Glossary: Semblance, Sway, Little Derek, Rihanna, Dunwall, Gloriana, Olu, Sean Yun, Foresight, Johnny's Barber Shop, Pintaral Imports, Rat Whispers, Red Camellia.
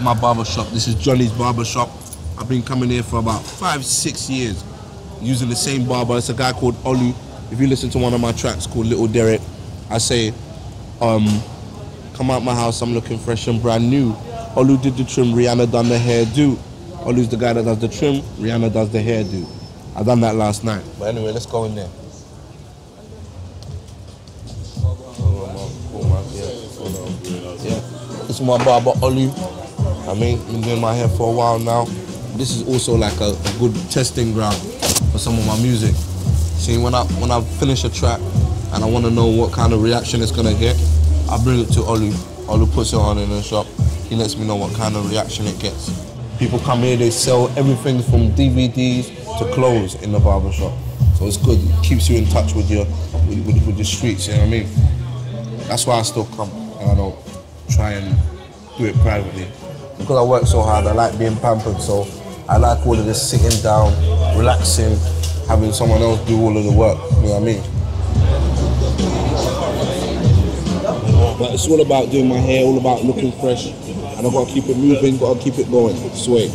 at my barber shop. This is Johnny's Barber Shop. I've been coming here for about 5-6 years, using the same barber. It's a guy called Olu. If you listen to one of my tracks called Little Derek, I say, come out my house, I'm looking fresh and brand new. Olu did the trim, Rihanna done the hairdo. Olu's the guy that does the trim, Rihanna does the hairdo. I done that last night. But anyway, let's go in there. Yeah, it's my barber Olu. I mean, been doing my hair for a while now. This is also like a good testing ground for some of my music. See, when I finish a track and I want to know what kind of reaction it's gonna get, I bring it to Olu. Olu puts it on in the shop. He lets me know what kind of reaction it gets. People come here, they sell everything from DVDs to clothes in the barber shop. So it's good. It keeps you in touch with with the streets. You know what I mean? That's why I still come and I don't try and do it privately. Because I work so hard, I like being pampered, so I like all of this sitting down, relaxing, having someone else do all of the work, you know what I mean? But it's all about doing my hair, all about looking fresh, and I've got to keep it moving, got to keep it going. Sway.